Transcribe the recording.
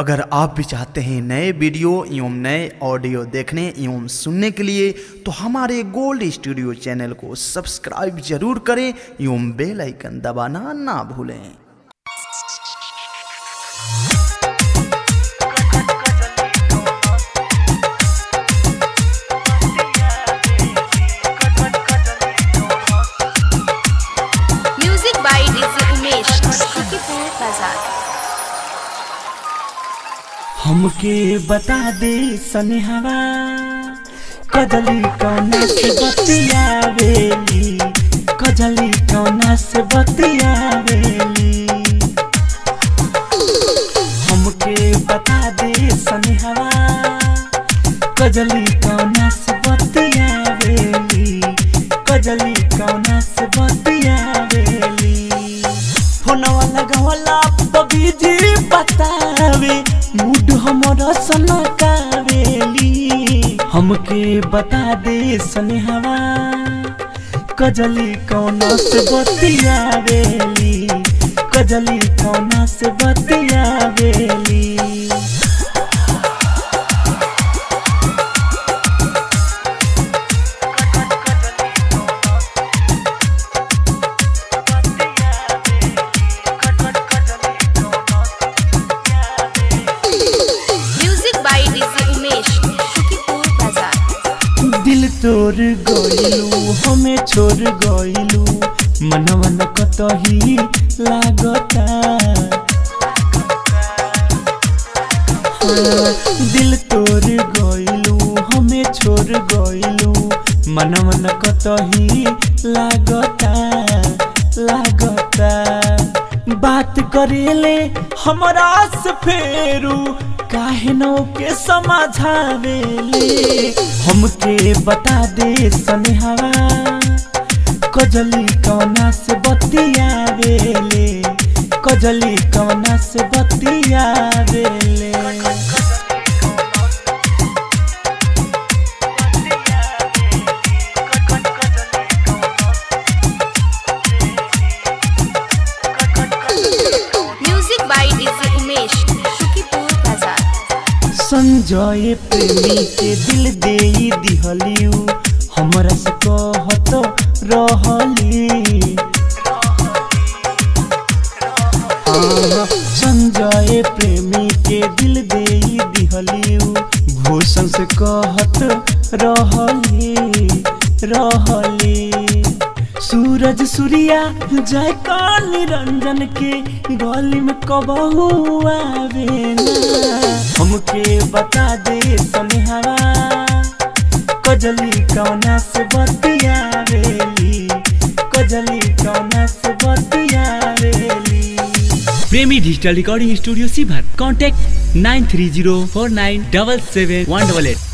अगर आप भी चाहते हैं नए वीडियो एवं नए ऑडियो देखने एवं सुनने के लिए तो हमारे गोल्ड स्टूडियो चैनल को सब्सक्राइब जरूर करें एवं बेल आइकन दबाना ना भूलें। हमके बता दे सनेहवा कजली कौना से बतियावेली, कजली कौना से बतियावेली। हमके बता दे सनेहवा कजली कौना से बतियावेली, कजली कौना से बतियावेली। फोनवा लगावला तभी जी बतावे मूड हमारा सनकावेली। हमके बता दे सनेहवा कजली कौना से बतियावेली, कजली कौना से बतियावेली। दिल तोड़ गइलू हमें छोड़ गइलू मनवा न कतही लागता। दिल तोड़ गइलू हमें छोड़ गइलू मनवा न कतही लागता लागता। बात करेले हमरा से फेरू काहिनों के समझावेली। हमके बता दे सनेहवा कजली कौना से बतियावेले, कजली कौना से बतियावेले। संजय प्रेमी के दिल दे दिहलियू हमरा से कहत रहली। संजय प्रेमी के दिल दे दिहलियू भूषण से कहत रहली रहली। सूरज सूर्या जय काल निरंजन के गली में कबहू आवेला। हमके बता दे सनेहवा कजली कौना से बतियावेली, कजली कौना से बतियावेली। प्रेमी डिजिटल रिकॉर्डिंग स्टूडियो सी भारत कॉन्टैक्ट 9304977188।